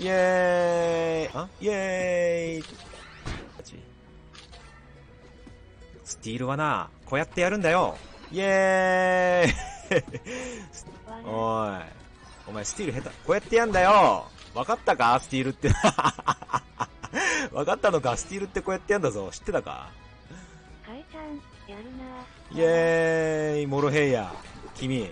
イエーイ、あ、イエーイ。スティールはな、こうやってやるんだよ。イエーイおい、お前スティール下手、こうやってやんだよ。分かったか、スティールって分かったのか、スティールってこうやってやんだぞ。知ってたか、カエちゃん、やるな。イエーイ、モロヘイヤ君、